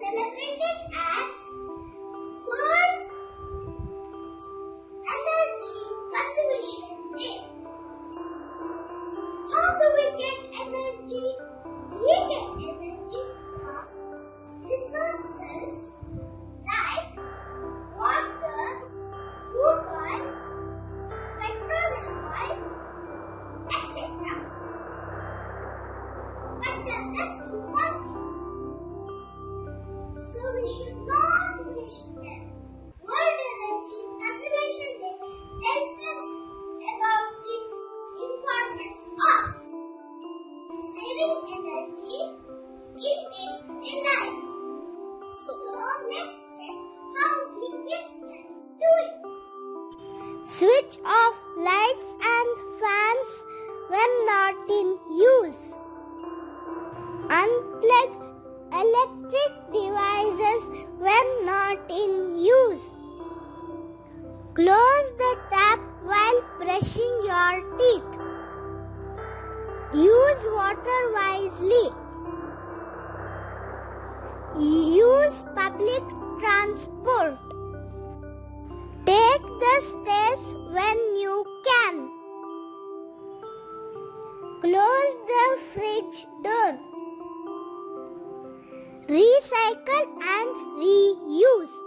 celebrated as World Energy Conservation Day. How do we get energy? We get energy from resources like water, wood, petrol and oil, etc. But the less important, so we should not wish them. World Energy Conservation Day tells us about the importance of saving energy in daily life. So next step, how we kids can do it. Switch off lights and fans when not in use. Unplug electric devices when not in use. Close the tap while brushing your teeth. Use water wisely. Use public transport. Take the stairs when you can. Close the fridge door. Recycle and reuse.